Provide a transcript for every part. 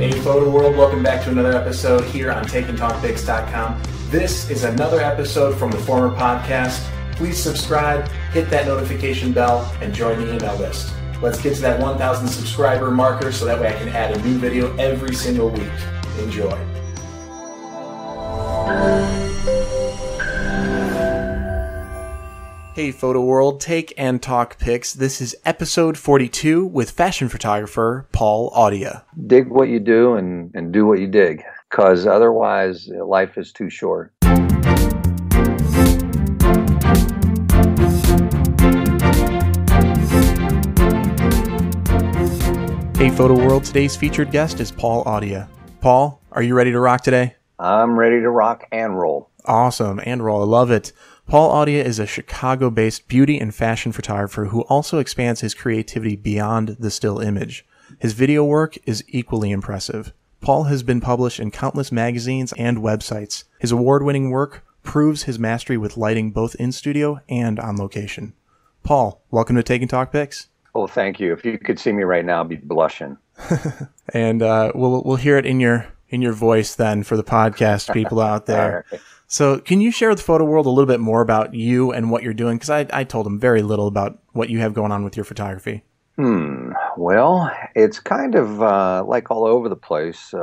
Hey photo world, welcome back to another episode here on TakeAndTalkPics.com. This is another episode from the former podcast. Please subscribe, hit that notification bell, and join the email list. Let's get to that 1,000 subscriber marker so that way I can add a new video every single week. Enjoy. Hey photo world, Take and Talk Pics. This is episode 42 with fashion photographer Paul Audia. Dig what you do and do what you dig, because otherwise life is too short. Hey photo world, today's featured guest is Paul Audia. Paul, are you ready to rock today? I'm ready to rock and roll. Awesome, and roll. I love it. Paul Audia is a Chicago-based beauty and fashion photographer who also expands his creativity beyond the still image. His video work is equally impressive. Paul has been published in countless magazines and websites. His award-winning work proves his mastery with lighting both in studio and on location. Paul, welcome to Take and Talk Pics. Oh, thank you. If you could see me right now, I'd be blushing. And we'll hear it in your voice then for the podcast people out there. So can you share with the photo world a little bit more about you and what you're doing? Because I told them very little about what you have going on with your photography. Well, it's kind of like all over the place. A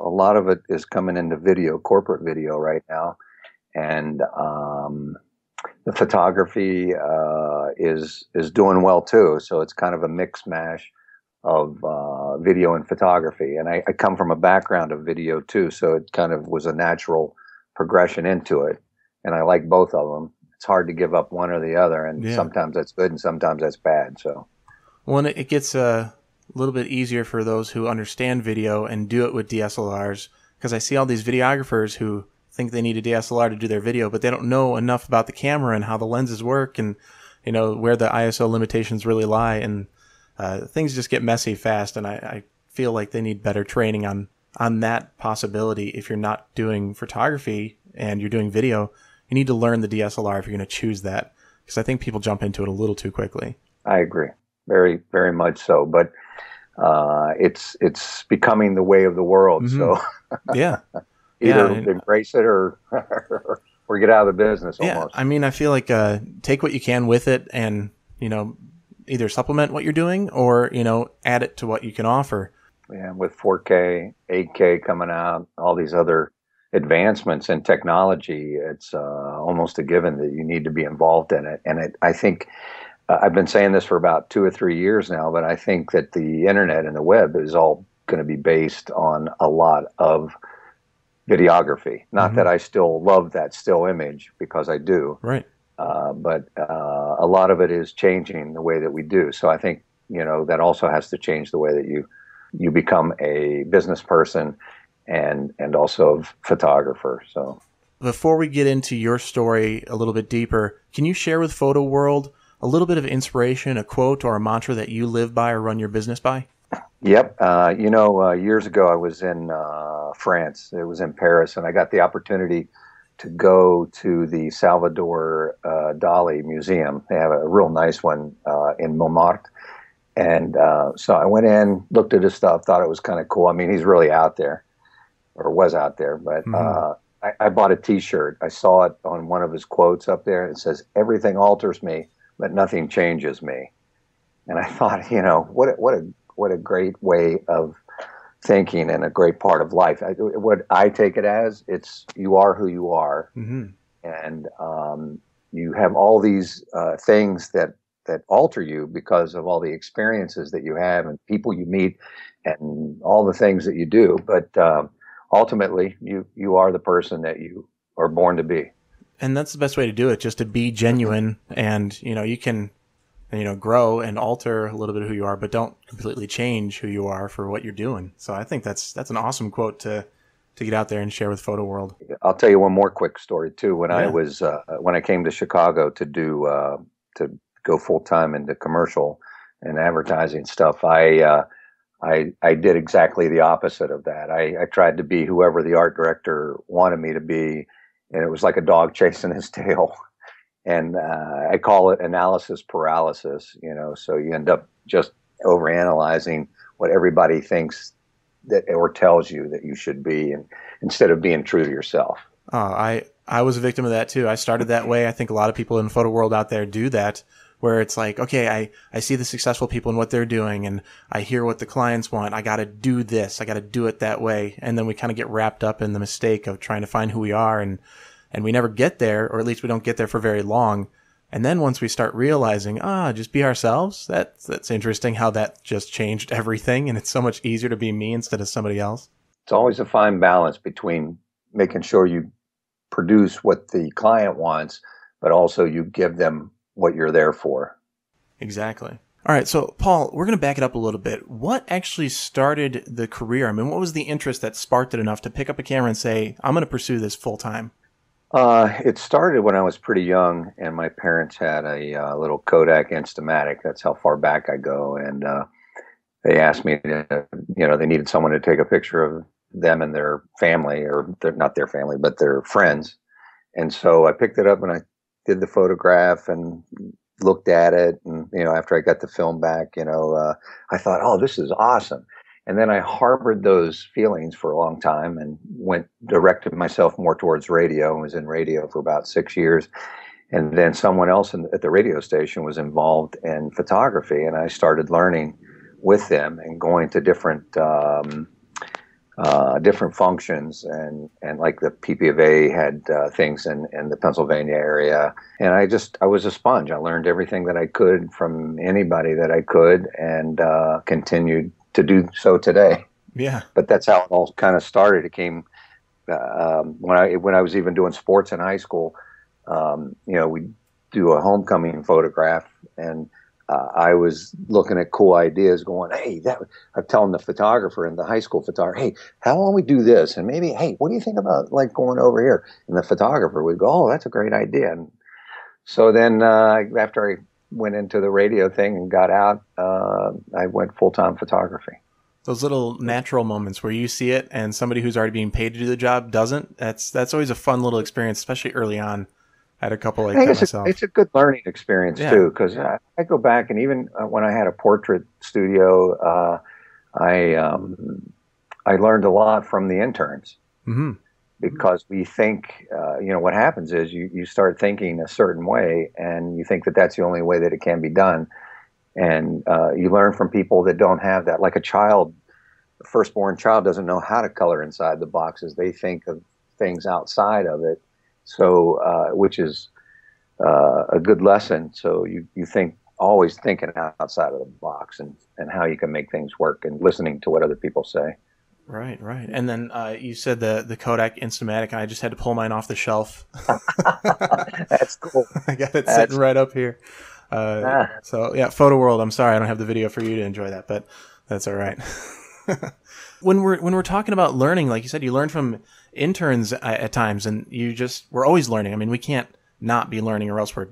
lot of it is coming into video, corporate video right now. And the photography is doing well too. So it's kind of a mix mash of video and photography. And I come from a background of video too. So it kind of was a natural progression into it, and I like both of them. It's hard to give up one or the other, and sometimes that's good and sometimes that's bad. So, well, and it gets a little bit easier for those who understand video and do it with DSLRs, because I see all these videographers who think they need a DSLR to do their video, but they don't know enough about the camera and how the lenses work, and you know where the ISO limitations really lie, and things just get messy fast. And I feel like they need better training on that possibility. If you're not doing photography and you're doing video, you need to learn the DSLR if you're going to choose that, because I think people jump into it a little too quickly. I agree. Very, very much so. But it's becoming the way of the world. So yeah, either embrace it or get out of the business almost. I mean, I feel like take what you can with it, and you know, either supplement what you're doing or you know, add it to what you can offer. Yeah, with 4K, 8K coming out, all these other advancements in technology, it's almost a given that you need to be involved in it. And I think, I've been saying this for about 2 or 3 years now, but I think that the internet and the web is all going to be based on a lot of videography. Not that I still love that still image, because I do. Right. But a lot of it is changing the way that we do. So I think, you know, that also has to change the way that you become a business person and also a photographer. So before we get into your story a little bit deeper, can you share with Photo World a little bit of inspiration, a quote or a mantra that you live by or run your business by? Yep. Years ago I was in France. It was in Paris, and I got the opportunity to go to the Salvador Dali Museum. They have a real nice one in Montmartre. And so I went in, looked at his stuff, thought it was kind of cool. I mean, he's really out there, or was out there. But I bought a T-shirt. I saw it on one of his quotes up there. It says, "Everything alters me, but nothing changes me." And I thought, you know, what a great way of thinking and a great part of life. What I take it as, it's you are who you are, and you have all these things that alter you because of all the experiences that you have and people you meet and all the things that you do. But ultimately, you are the person that you are born to be. And that's the best way to do it, just to be genuine. And, you know, you can, you know, grow and alter a little bit of who you are, but don't completely change who you are for what you're doing. So I think that's an awesome quote to get out there and share with Photo World. I'll tell you one more quick story too. When I was, when I came to Chicago to do, to go full-time into commercial and advertising stuff, I did exactly the opposite of that. I tried to be whoever the art director wanted me to be, and it was like a dog chasing his tail. And I call it analysis paralysis, you know, so you end up just overanalyzing what everybody thinks that or tells you that you should be, and instead of being true to yourself. I was a victim of that too. I started that way. I think a lot of people in the photo world out there do that, where it's like, okay, I see the successful people and what they're doing, and I hear what the clients want. I got to do this. I got to do it that way. And then we kind of get wrapped up in the mistake of trying to find who we are, and we never get there, or at least we don't get there for very long. And then once we start realizing, just be ourselves, that's interesting how that just changed everything. And it's so much easier to be me instead of somebody else. It's always a fine balance between making sure you produce what the client wants, but also you give them what you're there for. Exactly. All right. So, Paul, we're going to back it up a little bit. What actually started the career? I mean, what was the interest that sparked it enough to pick up a camera and say, I'm going to pursue this full time? It started when I was pretty young, and my parents had a little Kodak Instamatic. That's how far back I go. And they asked me, they needed someone to take a picture of them and their family, or not their family, but their friends. And so I picked it up and I did the photograph and looked at it. And, after I got the film back, I thought, this is awesome. And then I harbored those feelings for a long time and directed myself more towards radio, and was in radio for about 6 years. And then someone else at the radio station was involved in photography, and I started learning with them and going to different functions, and like the PP of A had things in the Pennsylvania area. And I was a sponge. I learned everything that I could from anybody that I could, and continued to do so today. Yeah. But that's how it all kind of started. It came when I was even doing sports in high school. We'd do a homecoming photograph, and I was looking at cool ideas going, hey, I'm telling the photographer and the high school photographer, hey, how long we do this? And maybe, hey, what do you think about like going over here? And the photographer would go, that's a great idea. And so then after I went into the radio thing and got out, I went full-time photography. Those little natural moments where you see it and somebody who's already being paid to do the job doesn't, that's always a fun little experience, especially early on. I had a couple like that myself. It's a good learning experience, too, because I go back, and even when I had a portrait studio, I learned a lot from the interns. Mm-hmm. Because we think, what happens is you start thinking a certain way, and you think that that's the only way that it can be done. And you learn from people that don't have that. Like a firstborn child doesn't know how to color inside the boxes. They think of things outside of it, so which is a good lesson. So you think, always thinking outside of the box and how you can make things work, and listening to what other people say. Right, right. And then you said the Kodak Instamatic, and I just had to pull mine off the shelf. That's cool. I got it sitting right up here. So, yeah, Photo World, I'm sorry I don't have the video for you to enjoy that, but that's all right. When we're talking about learning, like you said, you learn from interns at times, and we're always learning. I mean, we can't not be learning, or else we're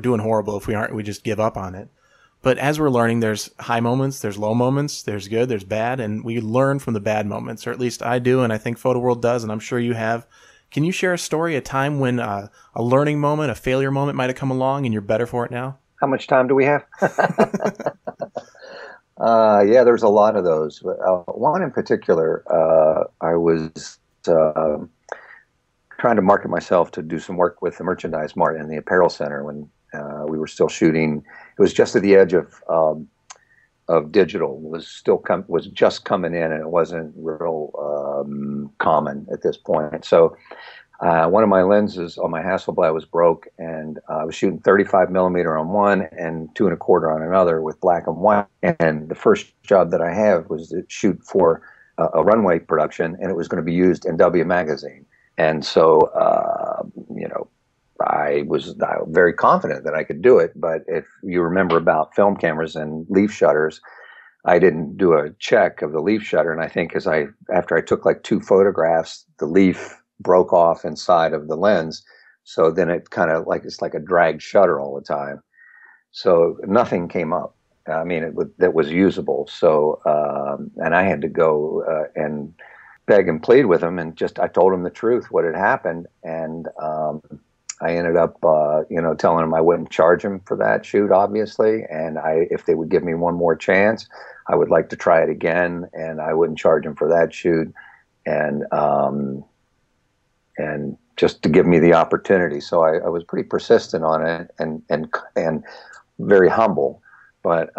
doing horrible if we aren't. We just give up on it. But as we're learning, there's high moments, there's low moments, there's good, there's bad, and we learn from the bad moments, or at least I do, and I think Photo World does, and I'm sure you have. Can you share a story, a time when a learning moment, a failure moment might have come along, and you're better for it now? How much time do we have? Yeah, there's a lot of those. One in particular, I was trying to market myself to do some work with the Merchandise Mart and the Apparel Center when we were still shooting. It was just at the edge of digital. It was still was just coming in, and it wasn't real common at this point. So one of my lenses on my Hasselblad was broke, and I was shooting 35 millimeter on one and 2.25 on another with black and white. And the first job that I have was to shoot for a runway production, and it was going to be used in W Magazine. And so I was very confident that I could do it, but if you remember about film cameras and leaf shutters, I didn't do a check of the leaf shutter, and I think after I took like 2 photographs, the leaf broke off inside of the lens, so then it kind of like it's like a drag shutter all the time, so nothing came up. I mean, that was usable. So and I had to go and beg and plead with him, and I told him the truth, what had happened, and I ended up, telling them I wouldn't charge them for that shoot, obviously, and if they would give me one more chance, I would like to try it again, and I wouldn't charge him for that shoot, and just to give me the opportunity. So I was pretty persistent on it, and very humble, but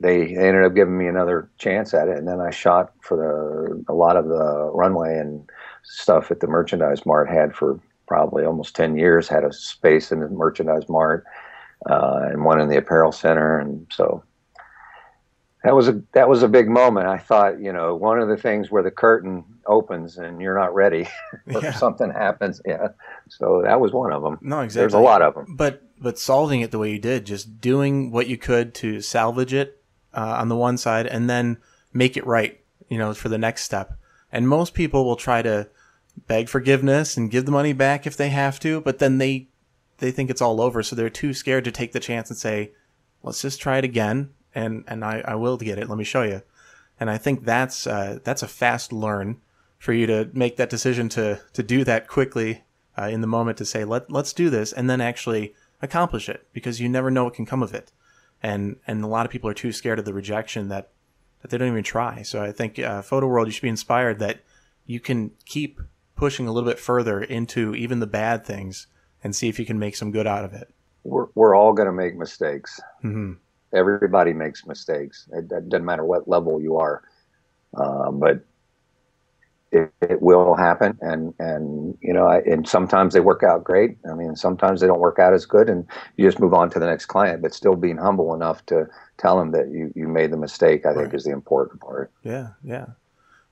they ended up giving me another chance at it, and then I shot for a lot of the runway and stuff at the Merchandise Mart. Had for probably almost 10 years, had a space in the Merchandise Mart, and one in the Apparel Center. And so that was a big moment. I thought, you know, one of the things where the curtain opens and you're not ready or something happens. Yeah. So that was one of them. No, exactly. There's a lot of them. But solving it the way you did, just doing what you could to salvage it on the one side, and then make it right, you know, for the next step. And most people will try to beg forgiveness and give the money back if they have to, but then they think it's all over, so they're too scared to take the chance and say, let's just try it again, and I will get it. Let me show you. And I think that's a fast learn for you to make that decision to do that quickly in the moment, to say, let's do this, and then actually accomplish it, because you never know what can come of it. And a lot of people are too scared of the rejection that they don't even try. So I think Photo World, you should be inspired that you can keep pushing a little bit further into even the bad things and see if you can make some good out of it. We're all going to make mistakes. Mm-hmm. Everybody makes mistakes. It doesn't matter what level you are, but it will happen. And you know, and sometimes they work out great. I mean, sometimes they don't work out as good, and you just move on to the next client. But still being humble enough to tell them that you made the mistake, I think, is the important part. Yeah, yeah.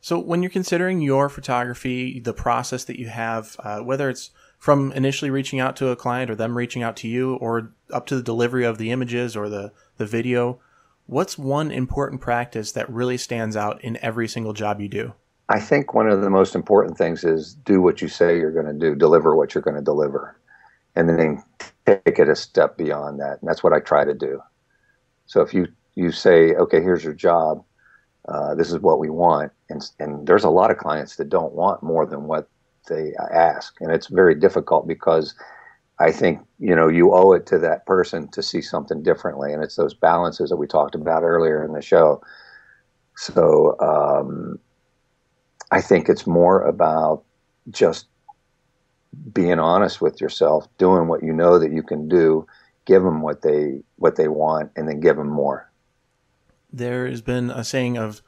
So when you're considering your photography, the process that you have, whether it's from initially reaching out to a client or them reaching out to you, or up to the delivery of the images or the video, what's one important practice that really stands out in every single job you do? I think one of the most important things is do what you say you're going to do, deliver what you're going to deliver, and then take it a step beyond that. And that's what I try to do. So if you say, okay, here's your job, this is what we want. And there's a lot of clients that don't want more than what they ask. And it's very difficult, because I think, you know, you owe it to that person to see something differently. And it's those balances that we talked about earlier in the show. So I think it's more about just being honest with yourself, doing what you know that you can do, give them what they want, and then give them more. There has been a saying of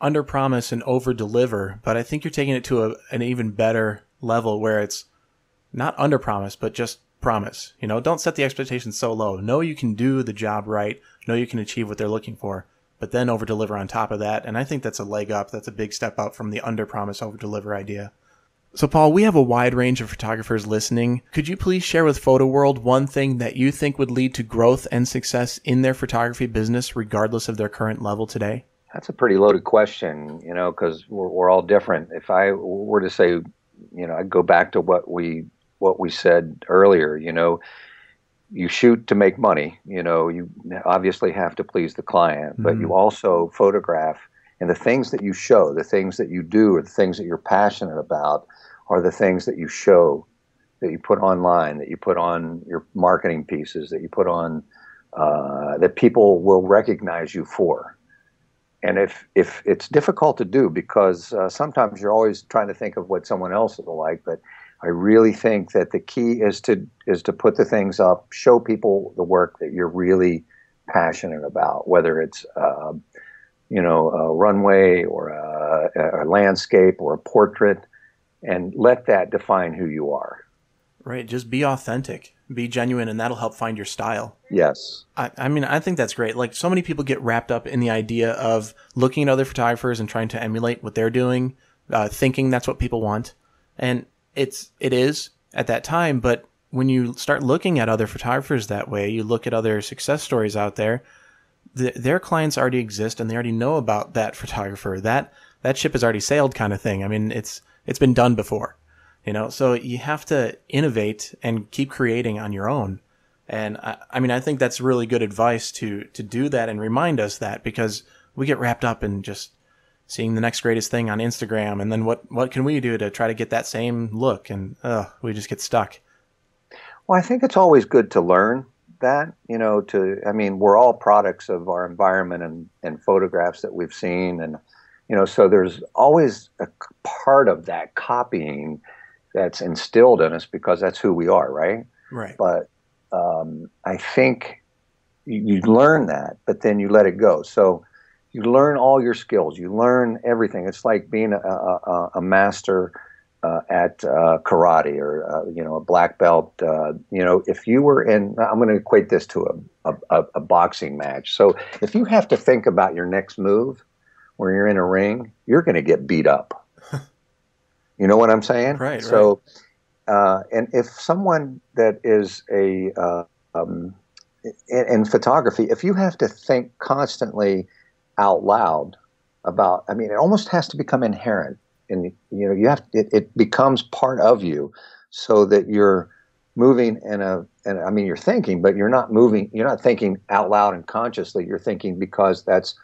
under promise and over deliver, but I think you're taking it to an even better level, where it's not under promise, but just promise. You know, don't set the expectations so low. Know you can do the job right. Know you can achieve what they're looking for, but then over deliver on top of that. And I think that's a leg up. That's a big step up from the under promise, over deliver idea. So Paul, we have a wide range of photographers listening. Could you please share with Photo World one thing that you think would lead to growth and success in their photography business, regardless of their current level today? That's a pretty loaded question, you know, because we're all different. If I were to say, you know, I'd go back to what we said earlier, you know, you shoot to make money, you know, you obviously have to please the client, but you also photograph, and the things that you show, the things that you do, or the things that you're passionate about are the things that you show, that you put online, that you put on your marketing pieces, that you put on, that people will recognize you for. And if it's difficult to do, because sometimes you're always trying to think of what someone else is like, but I really think that the key is to put the things up, show people the work that you're really passionate about, whether it's you know, a runway or a landscape or a portrait, and let that define who you are. Right. Just be authentic, be genuine, and that'll help find your style. Yes. I mean, I think that's great. Like, so many people get wrapped up in the idea of looking at other photographers and trying to emulate what they're doing, thinking that's what people want. And it is at that time. But when you start looking at other photographers that way, you look at other success stories out there, their clients already exist, and they already know about that photographer. That ship has already sailed, kind of thing. I mean, it's been done before. You know, so you have to innovate and keep creating on your own. And I mean, I think that's really good advice to do that and remind us that, because we get wrapped up in just seeing the next greatest thing on Instagram. And then what can we do to try to get that same look? And we just get stuck. Well, I think it's always good to learn that, you know, to, I mean, we're all products of our environment and photographs that we've seen. And, you know, so there's always a part of that copying that's instilled in us because that's who we are, right? Right. But I think you learn that, but then you let it go. So you learn all your skills. You learn everything. It's like being a master at karate or, you know, a black belt. You know, if you were in, I'm going to equate this to a boxing match. So if you have to think about your next move when you're in a ring, you're going to get beat up. You know what I'm saying? Right. So, right. And if someone that is a, in photography, if you have to think constantly out loud about, I mean, it almost has to become inherent. And, you know, you have, it becomes part of you so that you're moving and I mean, you're thinking, but you're not moving, you're not thinking out loud and consciously. You're thinking because that's.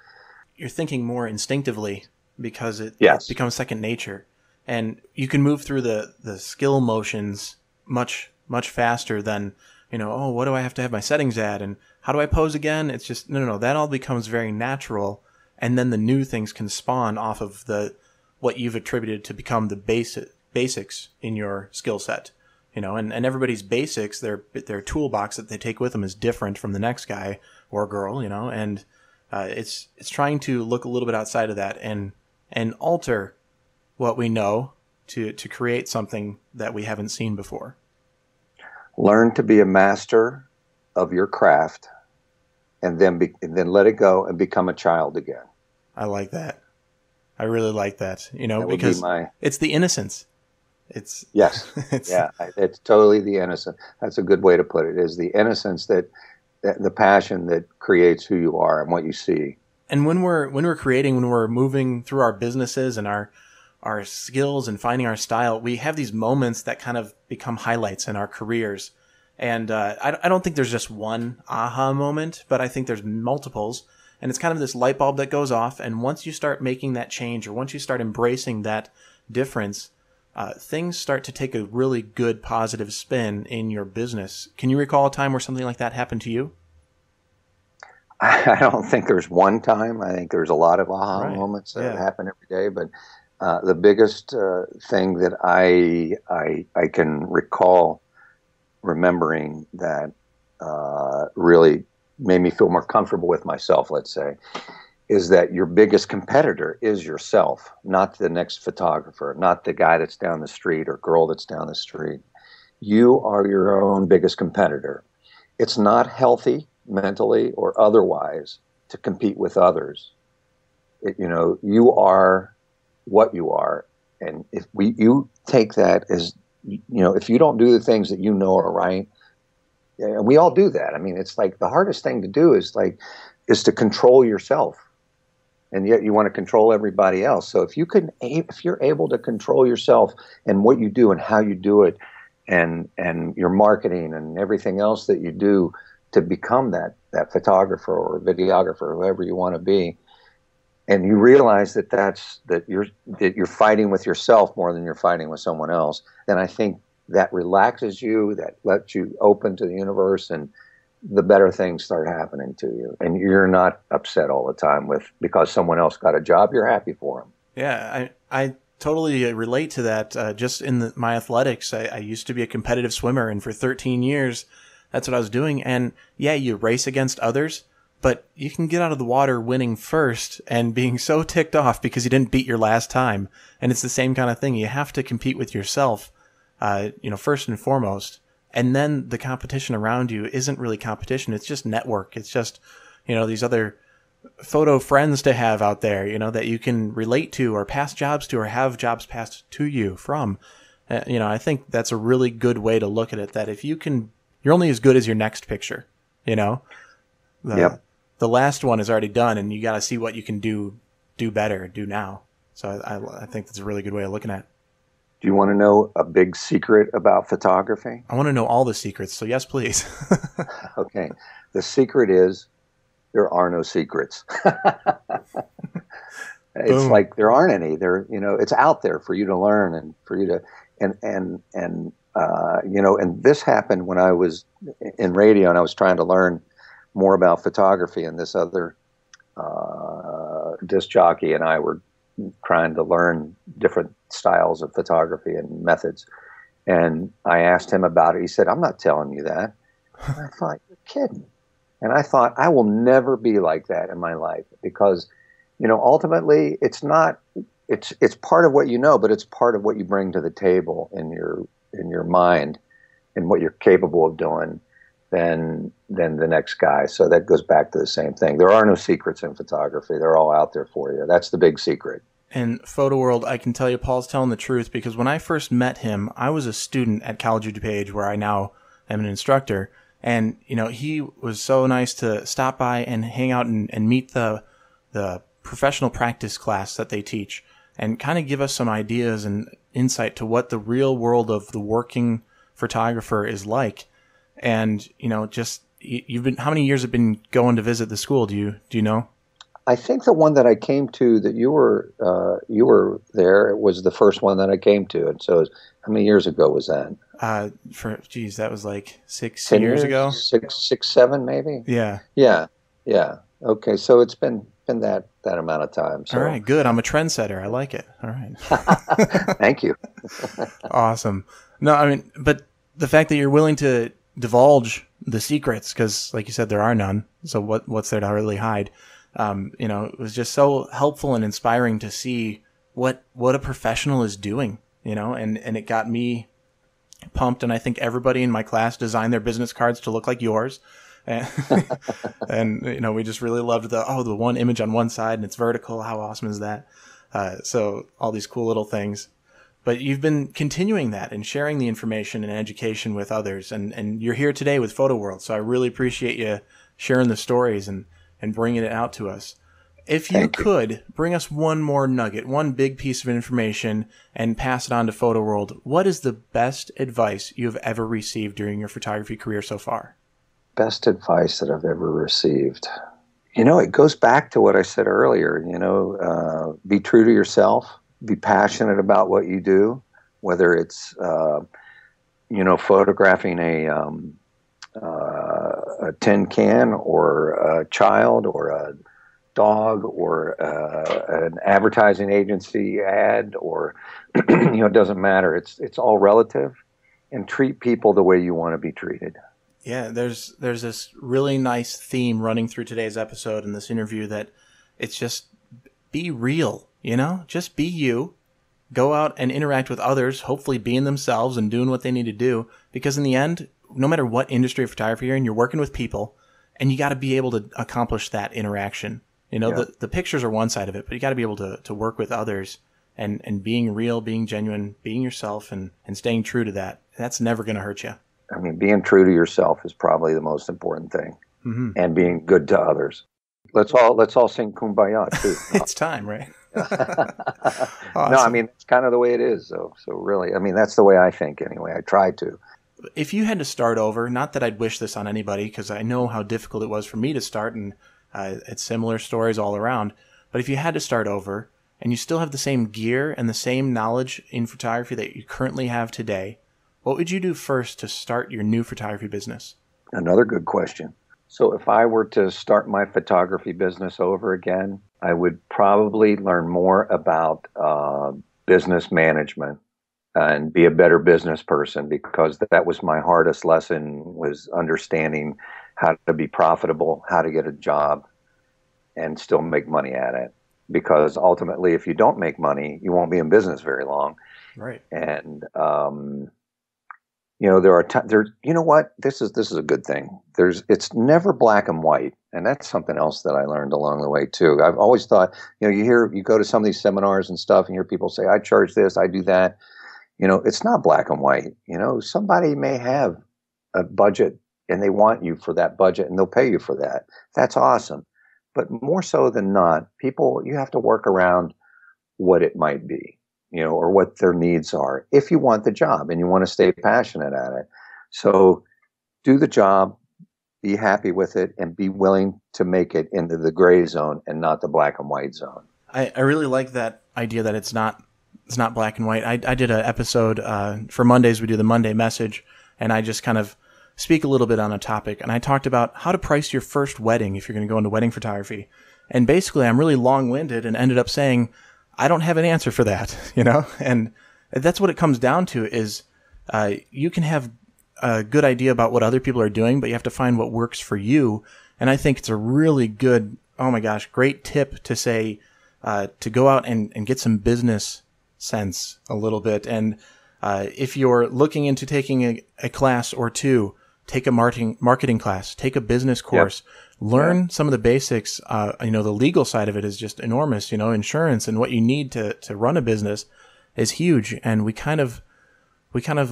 You're thinking more instinctively because it, yes. It becomes second nature. And you can move through the skill motions much, much faster than, you know, oh, what do I have to have my settings at? And how do I pose again? It's just, no, that all becomes very natural. And then the new things can spawn off of the, what you've attributed to become the basics in your skill set, you know, and everybody's basics, their toolbox that they take with them is different from the next guy or girl, you know, and it's trying to look a little bit outside of that and alter what we know to create something that we haven't seen before. Learn to be a master of your craft and then let it go and become a child again. I like that. I really like that, you know, because it's the innocence. It's yes. It's, yeah, it's totally the innocence. That's a good way to put it, is the innocence that the passion that creates who you are and what you see. And when we're creating, when we're moving through our businesses and our skills and finding our style, we have these moments that kind of become highlights in our careers. And I don't think there's just one aha moment, but I think there's multiples. And it's kind of this light bulb that goes off. And once you start making that change, or once you start embracing that difference, things start to take a really good positive spin in your business. Can you recall a time where something like that happened to you? I don't think there's one time. I think there's a lot of aha right. moments that yeah. happen every day. But the biggest thing that I can recall remembering that really made me feel more comfortable with myself, let's say, is that your biggest competitor is yourself, not the next photographer, not the guy that's down the street or girl that's down the street. You are your own biggest competitor. It's not healthy mentally or otherwise to compete with others. You know, you are what you are. And if you take that as, you know, if you don't do the things that you know are right, and we all do that. I mean, it's like the hardest thing to do is to control yourself, and yet you want to control everybody else. So if you're able to control yourself and what you do and how you do it, and your marketing and everything else that you do to become that photographer or videographer, whoever you want to be, and you realize that you're fighting with yourself more than you're fighting with someone else, then I think that relaxes you, that lets you open to the universe, and the better things start happening to you. And you're not upset all the time because someone else got a job, you're happy for them. Yeah, I totally relate to that. Just in my athletics, I used to be a competitive swimmer, and for 13 years, that's what I was doing. And yeah, you race against others, but you can get out of the water winning first and being so ticked off because you didn't beat your last time. And it's the same kind of thing. You have to compete with yourself. You know, first and foremost, and then the competition around you isn't really competition. It's just network. It's just, you know, these other photo friends to have out there, you know, that you can relate to or pass jobs to or have jobs passed to you from. You know, I think that's a really good way to look at it, that if you can, you're only as good as your next picture, you know, the last one is already done, and you got to see what you can do better, do now. So I think that's a really good way of looking at it. Do you want to know a big secret about photography? I want to know all the secrets, so yes, please. Okay. The secret is there are no secrets. It's like there aren't any. There, you know, it's out there for you to learn and for you to and You know, and this happened when I was in radio and I was trying to learn more about photography, and this other disc jockey and I were trying to learn different styles of photography and methods. And I asked him about it. He said, "I'm not telling you that." And I thought, "You're kidding." And I thought, I will never be like that in my life, because, you know, ultimately it's not, it's part of what you know, but it's part of what you bring to the table in your mind and what you're capable of doing than the next guy. So that goes back to the same thing. There are no secrets in photography. They're all out there for you. That's the big secret. In Photo World, I can tell you Paul's telling the truth, because when I first met him, I was a student at College of DuPage, where I now am an instructor. And, you know, he was so nice to stop by and hang out and meet the professional practice class that they teach, and kind of give us some ideas and insight to what the real world of the working photographer is like. And, you know, just, you've been, how many years have been going to visit the school? Do you know? I think the one that I came to that you were there, it was the first one that I came to. And so how many years ago was that? Geez, that was like 6 years ago. Six, 7 maybe. Yeah. Yeah. Yeah. Okay. So it's been that amount of time. So. All right. Good. I'm a trendsetter. I like it. All right. Thank you. Awesome. No, I mean, but the fact that you're willing to divulge the secrets, because like you said, there are none. So what's there to really hide? You know, it was just so helpful and inspiring to see what a professional is doing, you know, and it got me pumped. And I think everybody in my class designed their business cards to look like yours. And, and you know, we just really loved the one image on one side and it's vertical. How awesome is that? So all these cool little things. But you've been continuing that and sharing the information and education with others. And you're here today with Photo World. So I really appreciate you sharing the stories and bringing it out to us. If you could bring us one more nugget, one big piece of information, and pass it on to Photo World, what is the best advice you've ever received during your photography career so far? Best advice that I've ever received. You know, it goes back to what I said earlier, you know, be true to yourself, be passionate about what you do, whether it's, you know, photographing a tin can or a child or a dog or an advertising agency ad, or you know, it doesn't matter. It's all relative, and treat people the way you want to be treated. Yeah, there's this really nice theme running through today's episode and this interview, that it's just be real, you know, just be you. Go out and interact with others, hopefully being themselves and doing what they need to do, because in the end, no matter what industry of photography you're in, you're working with people, and you got to be able to accomplish that interaction. You know, yeah. The pictures are one side of it, but you got to be able to work with others, and being real, being genuine, being yourself, and staying true to that. That's never going to hurt you. I mean, being true to yourself is probably the most important thing, mm-hmm. and being good to others. Let's all sing Kumbaya too. It's time, right? Awesome. No, I mean, it's kind of the way it is. So really, I mean, that's the way I think anyway. I try to. If you had to start over, not that I'd wish this on anybody, because I know how difficult it was for me to start, and it's similar stories all around, but if you had to start over and you still have the same gear and the same knowledge in photography that you currently have today, what would you do first to start your new photography business? Another good question. So if I were to start my photography business over again, I would probably learn more about business management and be a better business person, because that was my hardest lesson, was understanding how to be profitable, how to get a job and still make money at it. Because ultimately, if you don't make money, you won't be in business very long. Right. And, you know, you know what, this is a good thing. It's never black and white. And that's something else that I learned along the way too. I've always thought, you know, you go to some of these seminars and stuff and hear people say, I charge this, I do that. You know, it's not black and white. You know, somebody may have a budget and they want you for that budget and they'll pay you for that. That's awesome. But more so than not, people, you have to work around what it might be, you know, or what their needs are, if you want the job and you want to stay passionate at it. So do the job, be happy with it, and be willing to make it into the gray zone and not the black and white zone. I really like that idea that it's not it's not black and white. I did an episode for Mondays. We do the Monday message, and I just kind of speak a little bit on a topic. And I talked about how to price your first wedding if you're going to go into wedding photography. And basically, I'm really long-winded and ended up saying, I don't have an answer for that, you know? And that's what it comes down to is you can have a good idea about what other people are doing, but you have to find what works for you. And I think it's a really good, oh my gosh, great tip to say to go out and get some business sense a little bit. And if you're looking into taking a class or two, take a marketing class, take a business course, learn some of the basics. You know, the legal side of it is just enormous. You know, insurance and what you need to run a business is huge. And we kind of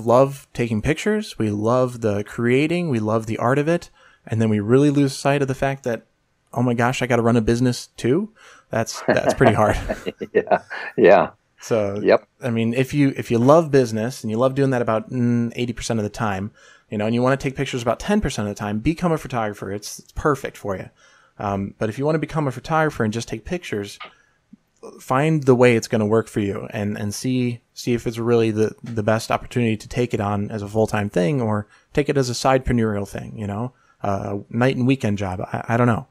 love taking pictures. We love the creating. We love the art of it. And then we really lose sight of the fact that, oh my gosh, I got to run a business too. That's pretty hard. Yeah. So, yep. I mean, if you love business and you love doing that about 80% of the time, you know, and you want to take pictures about 10% of the time, become a photographer. It's perfect for you. But if you want to become a photographer and just take pictures, find the way it's going to work for you and see if it's really the best opportunity to take it on as a full-time thing or take it as a sidepreneurial thing, you know, night and weekend job. I don't know.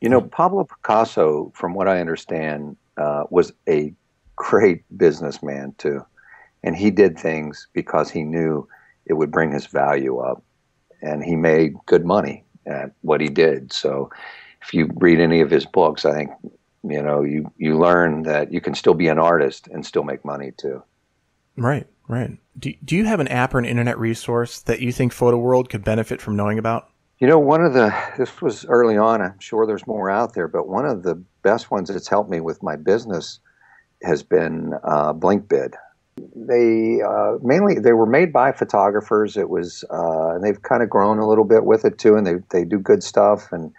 You know, Pablo Picasso, from what I understand, was a great businessman too. And he did things because he knew it would bring his value up, and he made good money at what he did. So if you read any of his books, I think, you know, you learn that you can still be an artist and still make money too. Right. Do you have an app or an internet resource that you think Photo World could benefit from knowing about? You know, this was early on, I'm sure there's more out there, but one of the best ones that's helped me with my business has been BlinkBid. They were made by photographers. It was, and they've kind of grown a little bit with it too, and they do good stuff, and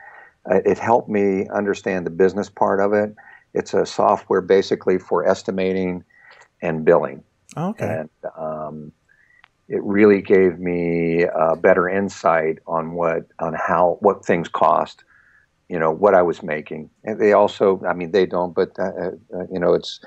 it helped me understand the business part of it. It's a software basically for estimating and billing. Okay. And it really gave me a better insight on what things cost, you know, what I was making. And they also, I mean, they don't, but you know, it's,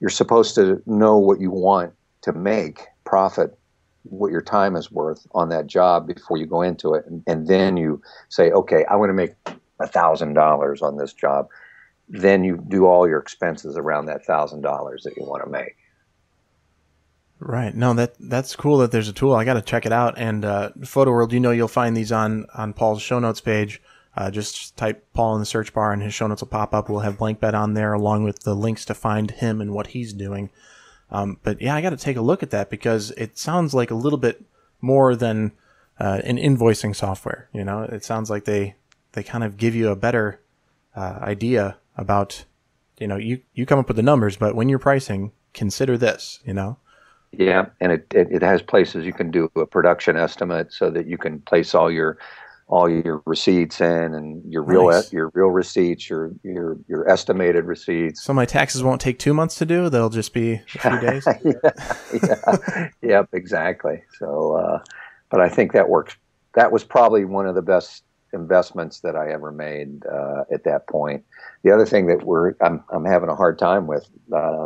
you're supposed to know what you want to make profit, what your time is worth on that job before you go into it. And then you say, okay, I want to make $1,000 on this job. Then you do all your expenses around that $1,000 that you want to make. Right. No, that's cool that there's a tool. I got to check it out. And Photo World, you know, you'll find these on Paul's show notes page. Just type Paul in the search bar and his show notes will pop up. We'll have BlinkBid on there along with the links to find him and what he's doing. But yeah, I got to take a look at that because it sounds like a little bit more than an invoicing software. You know, it sounds like they kind of give you a better idea about, you know, you come up with the numbers, but when you're pricing, consider this, you know. Yeah, and it has places you can do a production estimate so that you can place all your receipts in, and your real receipts, your estimated receipts. So my taxes won't take 2 months to do; they'll just be a few days. Yep, exactly. So, but I think that works. That was probably one of the best investments that I ever made at that point. The other thing that I'm having a hard time with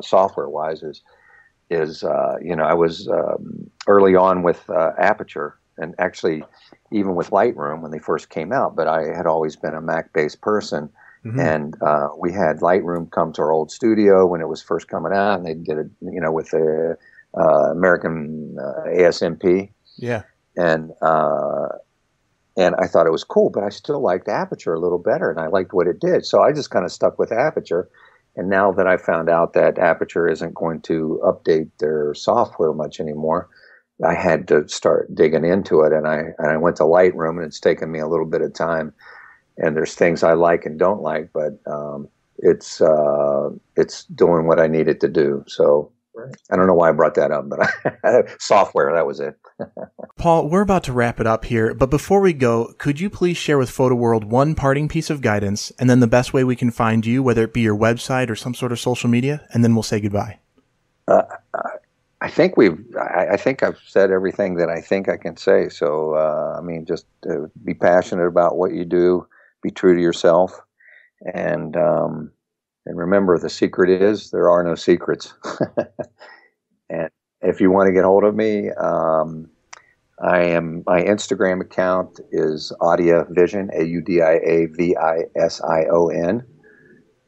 software wise is you know, I was early on with Aperture. And actually, even with Lightroom when they first came out, but I had always been a Mac-based person, and we had Lightroom come to our old studio when it was first coming out, and they did it, you know, with the American ASMP. Yeah. And I thought it was cool, but I still liked Aperture a little better, and I liked what it did, so I just kind of stuck with Aperture. And now that I found out that Aperture isn't going to update their software much anymore, I had to start digging into it, and I went to Lightroom, and it's taken me a little bit of time. And there's things I like and don't like, but it's doing what I need it to do. So I don't know why I brought that up, but software, that was it. Paul, we're about to wrap it up here, but before we go, could you please share with Photo World one parting piece of guidance, and then the best way we can find you, whether it be your website or some sort of social media, and then we'll say goodbye. I think I've said everything that I think I can say. So, I mean, just be passionate about what you do, be true to yourself, and And remember, the secret is there are no secrets. And if you want to get hold of me, my Instagram account is AudiaVision, AUDIAVISION.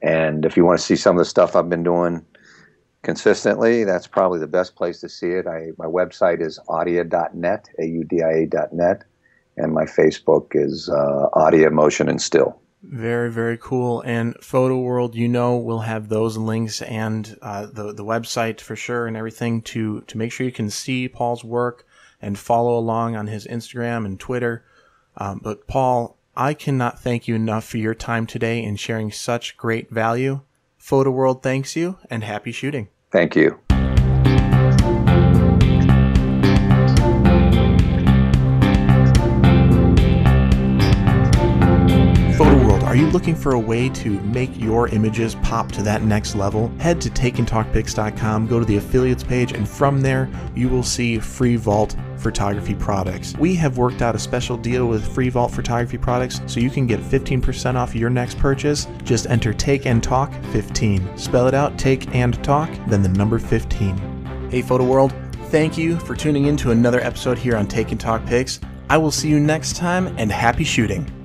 And if you want to see some of the stuff I've been doing consistently, that's probably the best place to see it. My website is audia.net, AUDIA.net, and my Facebook is Audia Motion and Still. Very, very cool. And Photo World, you know, we'll have those links and the website for sure and everything to make sure you can see Paul's work and follow along on his Instagram and Twitter. But Paul, I cannot thank you enough for your time today and sharing such great value. Photo World thanks you, and happy shooting. Thank you. Photo World, are you looking for a way to make your images pop to that next level? Head to TakeAndTalkPics.com, go to the affiliates page, and from there you will see Free Vault Photography products. We have worked out a special deal with Free Vault Photography products so you can get 15% off your next purchase. Just enter Take and Talk 15. Spell it out, Take and Talk, then the number 15. Hey Photo World, thank you for tuning in to another episode here on Take and Talk Pics. I will see you next time, and happy shooting.